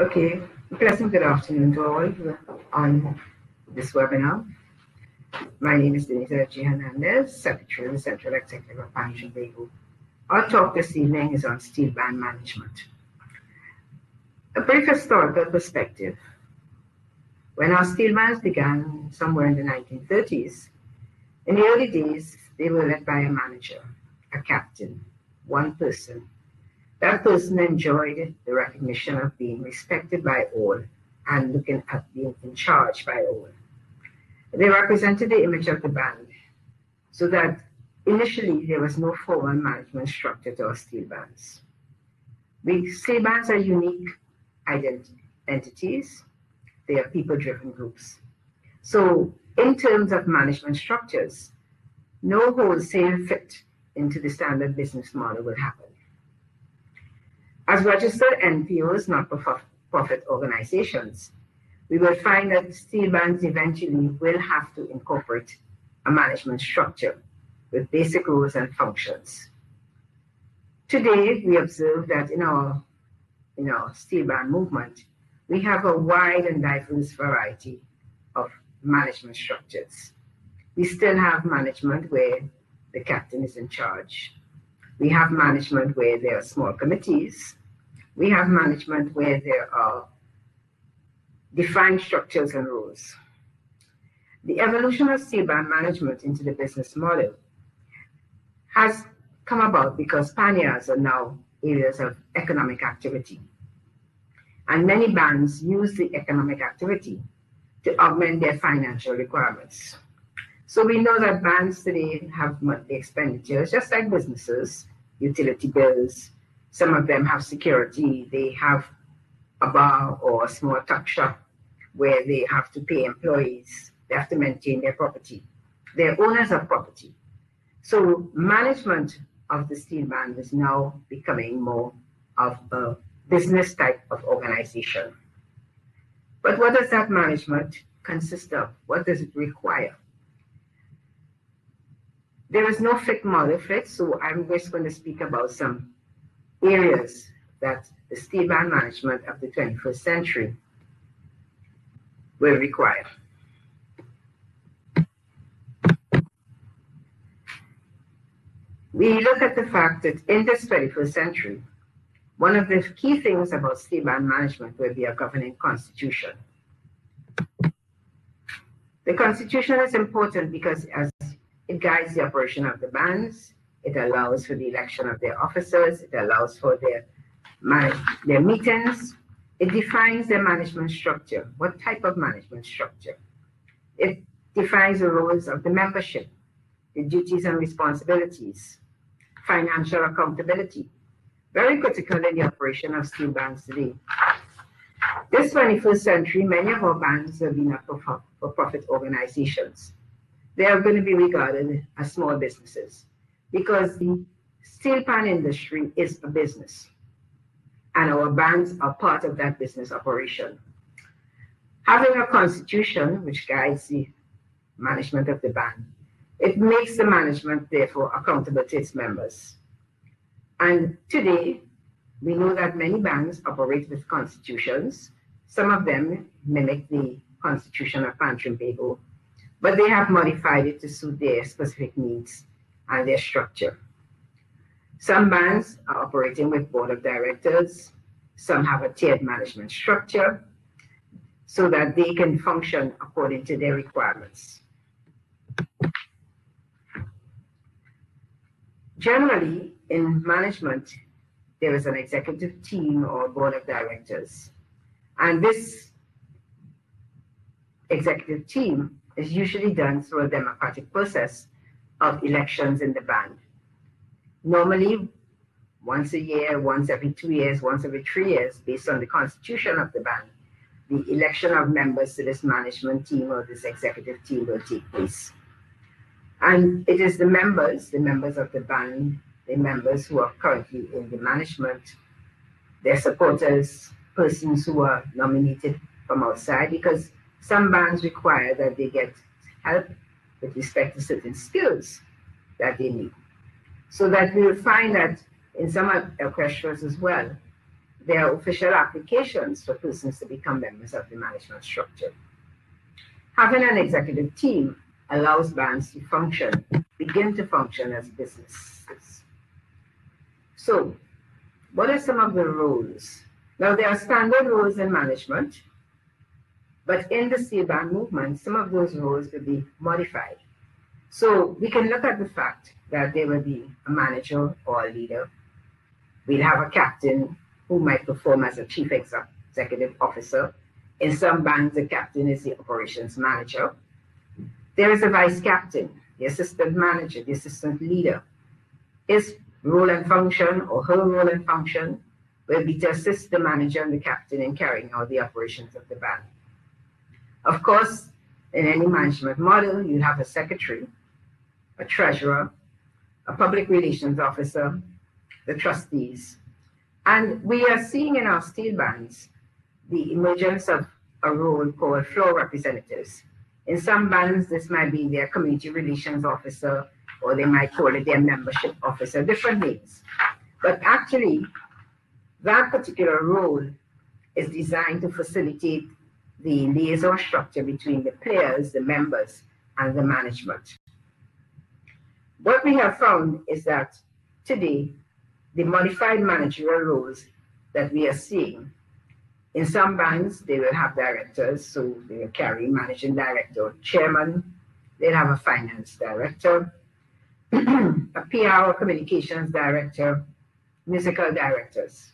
Okay, pleasant good afternoon to all on this webinar. My name is Denise L.J. Hernandez, Secretary of the Central Executive of Pantrinbago. Our talk this evening is on steel band management. A brief historical perspective. When our steel bands began somewhere in the 1930s, in the early days, they were led by a manager, a captain, one person. That person enjoyed the recognition of being respected by all and looking at being in charge by all. They represented the image of the band, so that initially there was no formal management structure to our steel bands. The steel bands are unique entities. They are people-driven groups. So in terms of management structures, no wholesale fit into the standard business model will happen. As registered NPOs, not-for-profit organizations, we will find that steel bands eventually will have to incorporate a management structure with basic roles and functions. Today, we observe that in our steel band movement, we have a wide and diverse variety of management structures. We still have management where the captain is in charge. We have management where there are small committees. We have management where there are defined structures and rules. The evolution of steel band management into the business model has come about because panniers are now areas of economic activity. And many bands use the economic activity to augment their financial requirements. So we know that bands today have monthly expenditures, just like businesses, utility bills. Some of them have security. They have a bar or a small tuck shop where they have to pay employees. They have to maintain their property. They're owners of property. So management of the steel band is now becoming more of a business type of organization. But what does that management consist of? What does it require? There is no fit model for it, so I'm just going to speak about some areas that the steel band management of the 21st century will require. We look at the fact that in this 21st century, one of the key things about steel band management will be a governing constitution. The constitution is important because as it guides the operation of the bands, it allows for the election of their officers, it allows for their meetings, it defines their management structure, what type of management structure. It defines the roles of the membership, the duties and responsibilities, financial accountability, very critical in the operation of steel bands today. This 21st century, many of our bands have been not-for-profit organizations. They are going to be regarded as small businesses because the steel pan industry is a business and our bands are part of that business operation. Having a constitution which guides the management of the band, it makes the management therefore accountable to its members. And today, we know that many bands operate with constitutions. Some of them mimic the constitution of Pantrinbago, but they have modified it to suit their specific needs and their structure. Some bands are operating with board of directors. Some have a tiered management structure so that they can function according to their requirements. Generally, in management, there is an executive team or board of directors. And this executive team is usually done through a democratic process of elections in the band. Normally, once a year, once every 2 years, once every 3 years, based on the constitution of the band, the election of members to this management team or this executive team will take place. And it is the members of the band, the members who are currently in the management, their supporters, persons who are nominated from outside, because some bands require that they get help with respect to certain skills that they need. So that we will find that in some orchestras as well, their official applications for persons to become members of the management structure. Having an executive team allows banks to begin to function as businesses. So, what are some of the roles? Now, there are standard roles in management, but in the state bank movement, some of those roles will be modified. So we can look at the fact that there will be a manager or a leader. We'll have a captain who might perform as a chief executive officer. In some banks, the captain is the operations manager. There is a vice captain, the assistant manager, the assistant leader. His role and function, or her role and function, will be to assist the manager and the captain in carrying out the operations of the bank. Of course, in any management model, you have a secretary, a treasurer, a public relations officer, the trustees. And we are seeing in our state banks the emergence of a role called floor representatives. In some banks, this might be their community relations officer, or they might call it their membership officer, different names. But actually, that particular role is designed to facilitate the liaison structure between the players, the members, and the management. What we have found is that today, the modified managerial roles that we are seeing, in some banks, they will have directors, so they will carry managing director or chairman. They'll have a finance director, a PR or communications director, musical directors.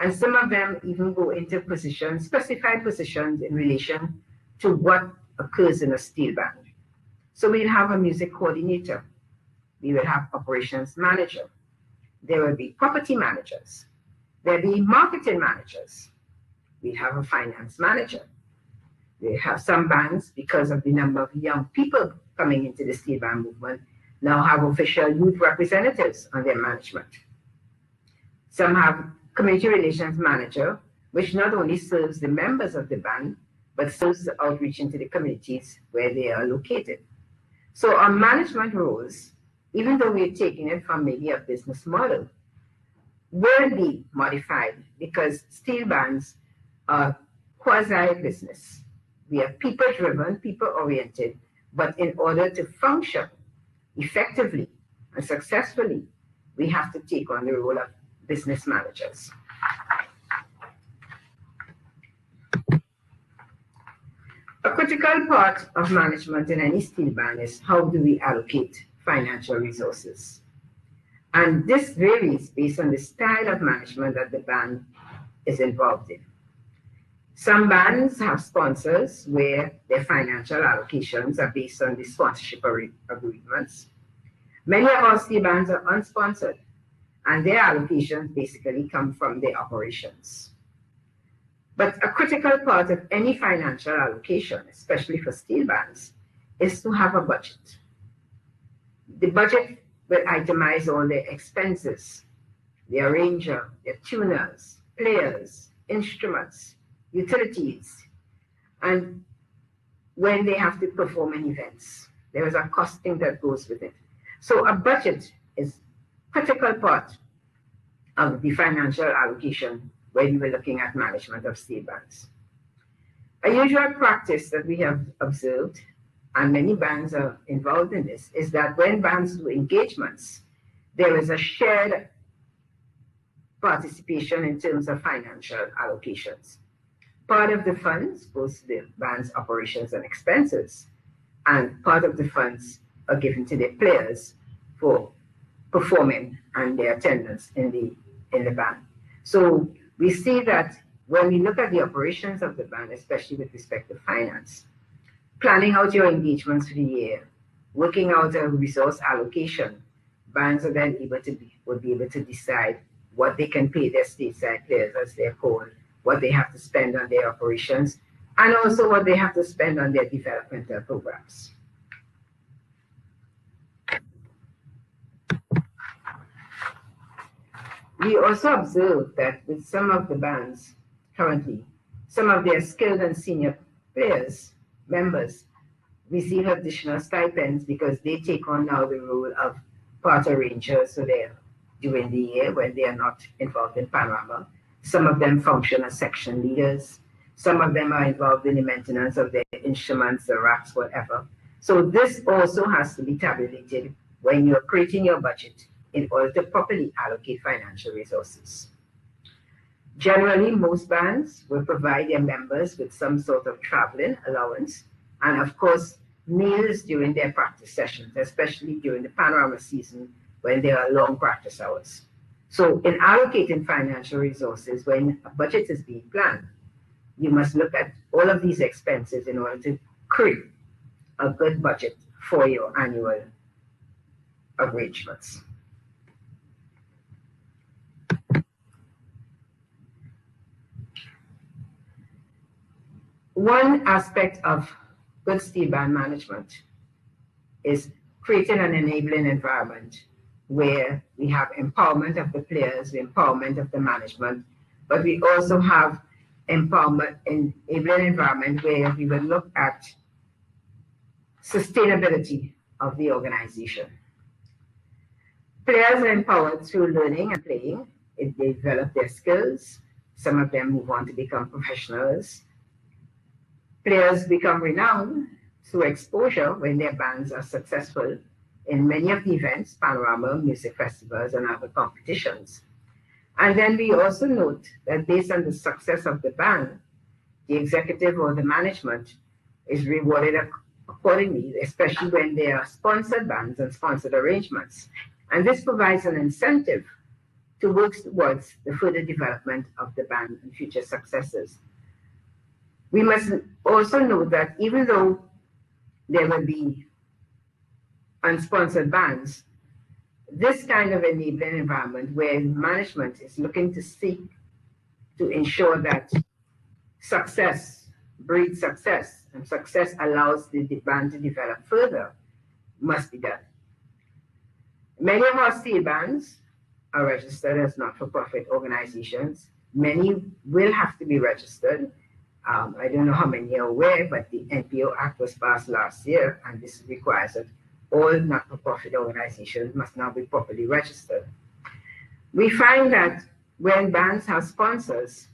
And some of them even go into positions, specified positions in relation to what occurs in a steel band. So we'll have a music coordinator. We will have operations manager. There will be property managers. There'll be marketing managers. We have a finance manager. We have some banks, because of the number of young people coming into the steel band movement, now have official youth representatives on their management. Some have community relations manager, which not only serves the members of the bank, but serves outreach into the communities where they are located. So our management roles, even though we're taking it from maybe a business model, will be modified, because steel banks are quasi-business. We are people-driven, people-oriented, but in order to function effectively and successfully, we have to take on the role of business managers. A critical part of management in any steel bank is how do we allocate financial resources. And this varies based on the style of management that the bank is involved in. Some banks have sponsors where their financial allocations are based on the sponsorship agreements. Many of our steel banks are unsponsored, and their allocations basically come from their operations. But a critical part of any financial allocation, especially for steel banks, is to have a budget. The budget will itemize all their expenses, the arranger, their tuners, players, instruments, utilities, and when they have to perform in events. There is a costing that goes with it. So a budget is critical part of the financial allocation when we were looking at management of steel banks. A usual practice that we have observed, and many banks are involved in this, is that when banks do engagements, there is a shared participation in terms of financial allocations. Part of the funds goes to the bank's operations and expenses, and part of the funds are given to their players for performing and their attendance in the bank. So we see that when we look at the operations of the bank, especially with respect to finance, planning out your engagements for the year, working out a resource allocation, banks are then able to will be able to decide what they can pay their stateside players, as they're called, what they have to spend on their operations, and also what they have to spend on their developmental programs. We also observe that with some of the bands currently, some of their skilled and senior players, members, receive additional stipends because they take on now the role of part arrangers. So they're during the year when they are not involved in Panorama, Some of them function as section leaders. Some of them are involved in the maintenance of their instruments, the racks, whatever. So this also has to be tabulated when you're creating your budget in order to properly allocate financial resources. Generally, most bands will provide their members with some sort of traveling allowance and, of course, meals during their practice sessions, especially during the Panorama season when there are long practice hours. So in allocating financial resources, when a budget is being planned, you must look at all of these expenses in order to create a good budget for your annual arrangements. One aspect of good steel band management is creating an enabling environment where we have empowerment of the players, the empowerment of the management, but we also have empowerment and enabling environment where we will look at sustainability of the organization. Players are empowered through learning and playing. If they develop their skills, some of them move on to become professionals. Players become renowned through exposure when their bands are successful in many of the events, Panorama, music festivals, and other competitions. And then we also note that based on the success of the band, the executive or the management is rewarded accordingly, especially when there are sponsored bands and sponsored arrangements. And this provides an incentive to work towards the further development of the band and future successes. We must also note that even though there will be unsponsored bands, this kind of enabling environment where management is looking to seek to ensure that success breeds success and success allows the band to develop further must be done. Many of our steel bands are registered as not-for-profit organizations. Many will have to be registered. I don't know how many are aware, but the NPO Act was passed last year, and this requires that all not-for-profit organizations must now be properly registered. We find that when bands have sponsors,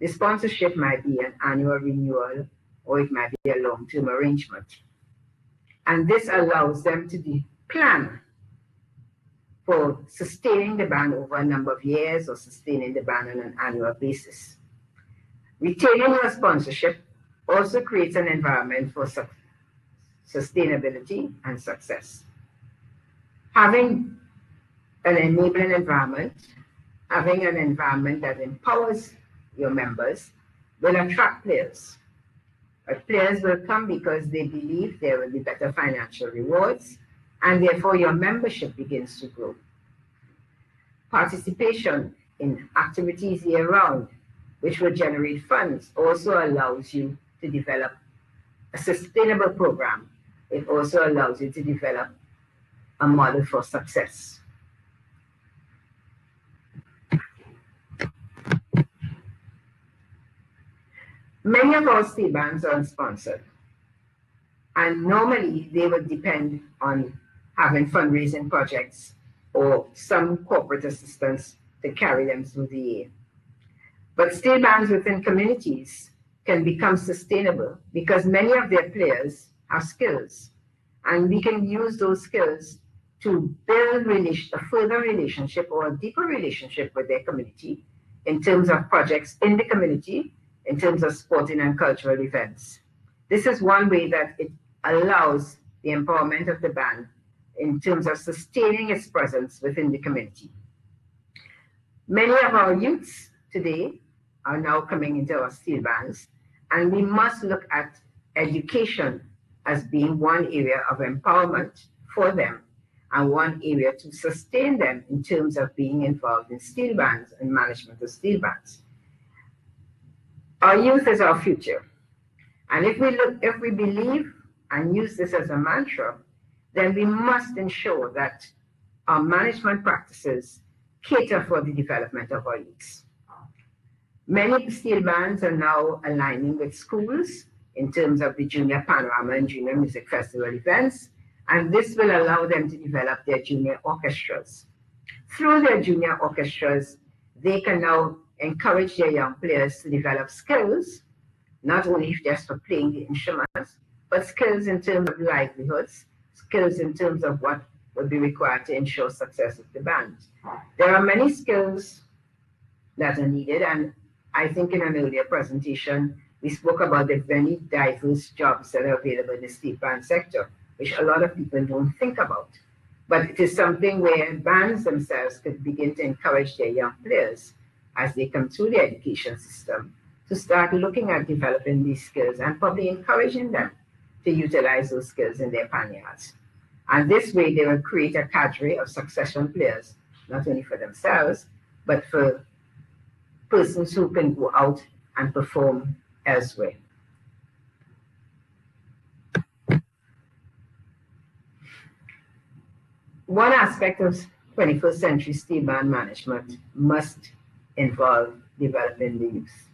the sponsorship might be an annual renewal or it might be a long-term arrangement. And this allows them to plan for sustaining the band over a number of years or sustaining the band on an annual basis. Retaining your sponsorship also creates an environment for sustainability and success. Having an enabling environment, having an environment that empowers your members will attract players. But players will come because they believe there will be better financial rewards, and therefore your membership begins to grow. Participation in activities year-round, which will generate funds, also allows you to develop a sustainable program. It also allows you to develop a model for success. Many of our steel bands are unsponsored, and normally they would depend on having fundraising projects or some corporate assistance to carry them through the year. But steel bands within communities can become sustainable because many of their players have skills, and we can use those skills to build a further relationship or a deeper relationship with their community in terms of projects in the community, in terms of sporting and cultural events. This is one way that it allows the empowerment of the band in terms of sustaining its presence within the community. Many of our youths today are now coming into our steel bands, and we must look at education as being one area of empowerment for them and one area to sustain them in terms of being involved in steel bands and management of steel bands. Our youth is our future, and if we believe and use this as a mantra, then we must ensure that our management practices cater for the development of our youths. Many steel bands are now aligning with schools in terms of the Junior Panorama and Junior Music Festival events, and this will allow them to develop their junior orchestras. Through their junior orchestras, they can now encourage their young players to develop skills, not only just for playing the instruments, but skills in terms of livelihoods, skills in terms of what would be required to ensure success of the band. There are many skills that are needed, and I think in an earlier presentation, we spoke about the many diverse jobs that are available in the steel band sector, which a lot of people don't think about. But it is something where bands themselves could begin to encourage their young players as they come through the education system to start looking at developing these skills and probably encouraging them to utilize those skills in their panyards. And this way they will create a cadre of succession players, not only for themselves, but for persons who can go out and perform elsewhere. One aspect of 21st century steel band management must involve developing the youth.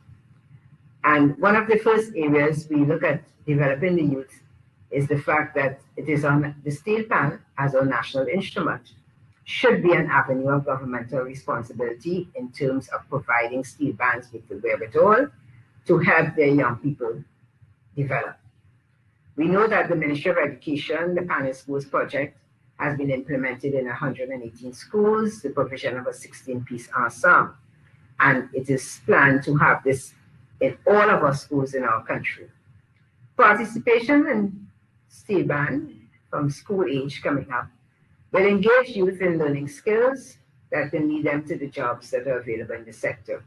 And one of the first areas we look at developing the youth is the fact that it is on the steel band as our national instrument should be an avenue of governmental responsibility in terms of providing steel bands with the wherewithal to help their young people develop. We know that the Ministry of Education, the Pan Schools project, has been implemented in 118 schools, the provision of a 16-piece ensemble. And it is planned to have this in all of our schools in our country. Participation in steel band from school age coming up will engage youth in learning skills that will lead them to the jobs that are available in the sector.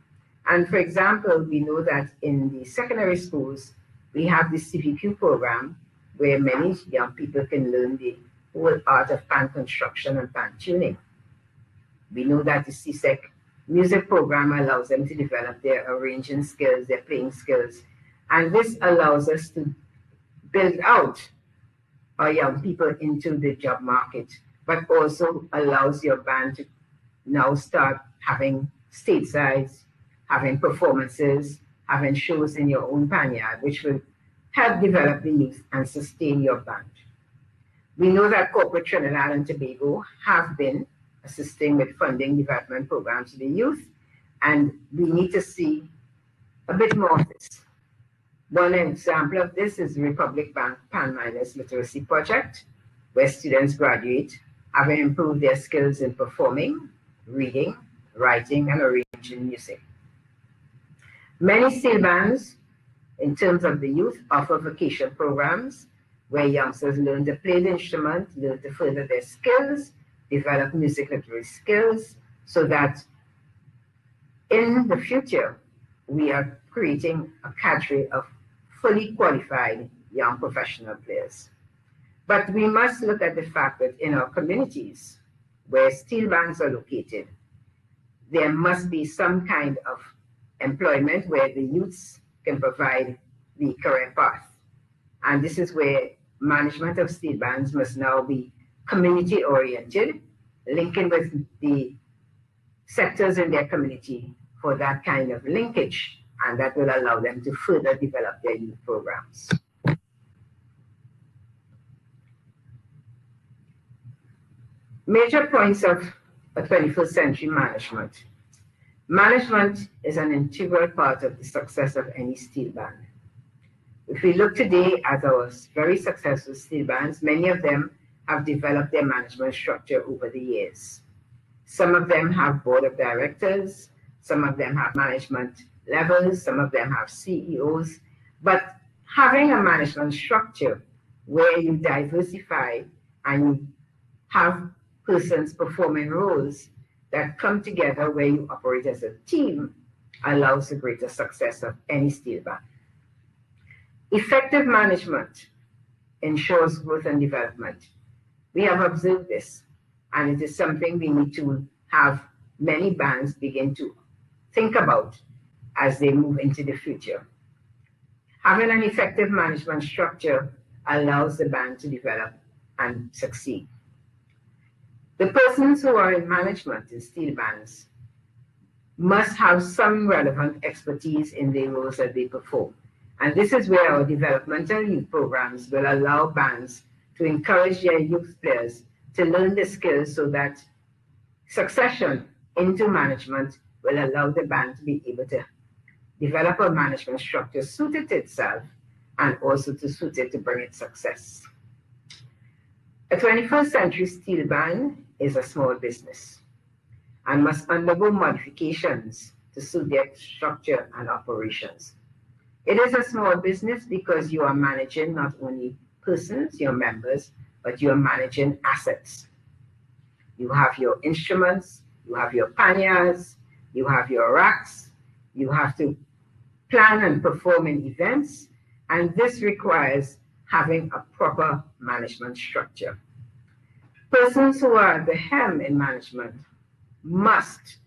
And for example, we know that in the secondary schools, we have the CVQ program where many young people can learn the whole art of pan construction and pan tuning. We know that the CSEC music program allows them to develop their arranging skills, their playing skills. And this allows us to build out our young people into the job market, but also allows your band to now start having stateside, having performances, having shows in your own panyard, which will help develop the youth and sustain your band. We know that corporate Trinidad and Tobago have been assisting with funding development programs to the youth, and we need to see a bit more of this. One example of this is the Republic Bank Pan Miners Literacy Project, where students graduate having improved their skills in performing, reading, writing, and arranging music. Many steel bands, in terms of the youth, offer vocation programs where youngsters learn to play the instrument, learn to further their skills, develop music literary skills, so that in the future, we are creating a cadre of fully qualified young professional players. But we must look at the fact that in our communities where steel bands are located, there must be some kind of employment where the youths can provide the career path. And this is where management of steel bands must now be community oriented, linking with the sectors in their community for that kind of linkage, and that will allow them to further develop their youth programs. Major points of a 21st century management. Management is an integral part of the success of any steel band. If we look today at our very successful steel bands, many of them have developed their management structure over the years. Some of them have board of directors, some of them have management levels, some of them have CEOs, but having a management structure where you diversify and you have persons performing roles that come together where you operate as a team allows the greater success of any steel band. Effective management ensures growth and development. We have observed this, and it is something we need to have many bands begin to think about as they move into the future. Having an effective management structure allows the band to develop and succeed. The persons who are in management in steel bands must have some relevant expertise in the roles that they perform. And this is where our developmental youth programs will allow bands to encourage their youth players to learn the skills so that succession into management will allow the bank to be able to develop a management structure suited to itself and also to suit it to bring its success. A 21st century steel ban is a small business and must undergo modifications to suit their structure and operations. It is a small business because you are managing not only persons, your members, but you are managing assets. You have your instruments, you have your panniers, you have your racks, you have to plan and perform in events, and this requires having a proper management structure. Persons who are at the helm in management must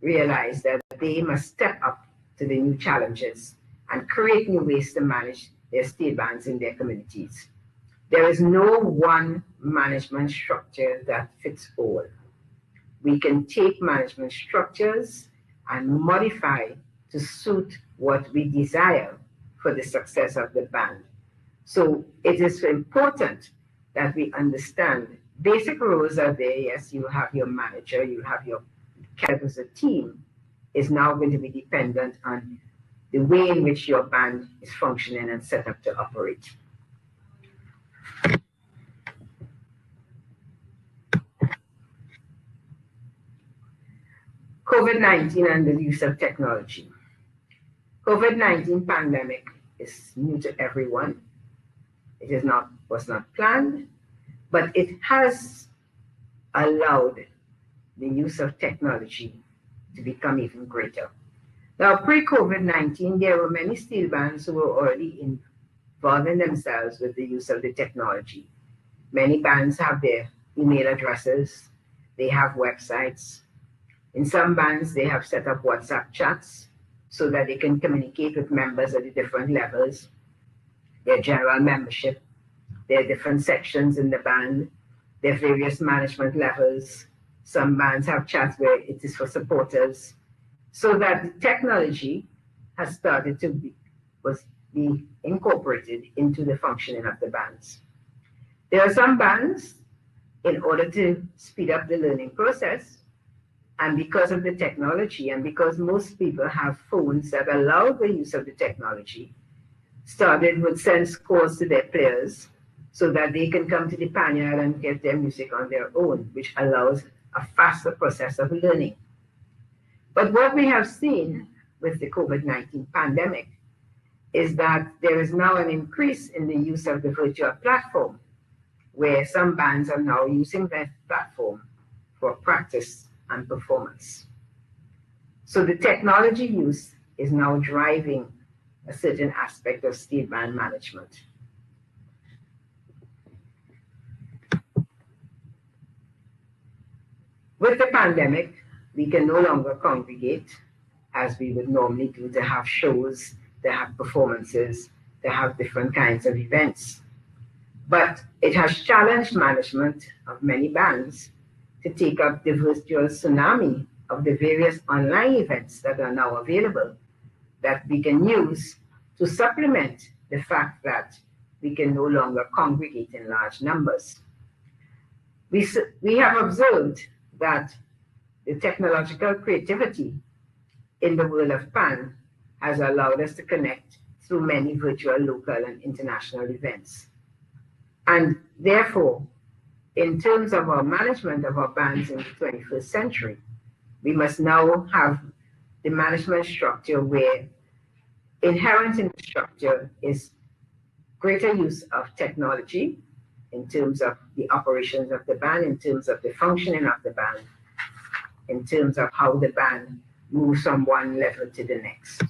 realize that they must step up to the new challenges and create new ways to manage their steel bands in their communities. There is no one management structure that fits all. We can take management structures and modify to suit what we desire for the success of the band. So it is important that we understand basic rules are there. Yes, you have your manager, you have your as a team is now going to be dependent on the way in which your band is functioning and set up to operate. COVID-19 and the use of technology. COVID-19 pandemic is new to everyone. It was not planned, but it has allowed the use of technology to become even greater. Now, pre-COVID-19, there were many steel bands who were already involving themselves with the use of the technology. Many bands have their email addresses, they have websites. In some bands, they have set up WhatsApp chats so that they can communicate with members at the different levels, their general membership, their different sections in the band, their various management levels. Some bands have chats where it is for supporters, so that the technology has started to be incorporated into the functioning of the bands. There are some bands, in order to speed up the learning process, and because of the technology, and because most people have phones that allow the use of the technology, started with send scores to their players so that they can come to the panel and get their music on their own, which allows a faster process of learning. But what we have seen with the COVID-19 pandemic is that there is now an increase in the use of the virtual platform, where some bands are now using that platform for practice and performance. So the technology use is now driving a certain aspect of steel band management. With the pandemic, we can no longer congregate as we would normally do to have shows, to have performances, to have different kinds of events. But it has challenged management of many bands to take up the virtual tsunami of the various online events that are now available that we can use to supplement the fact that we can no longer congregate in large numbers. We have observed that the technological creativity in the world of PAN has allowed us to connect through many virtual, local, and international events. And therefore, in terms of our management of our bands in the 21st century, we must now have the management structure where inherent in the structure is greater use of technology, in terms of the operations of the band, in terms of the functioning of the band, in terms of how the band moves from one level to the next.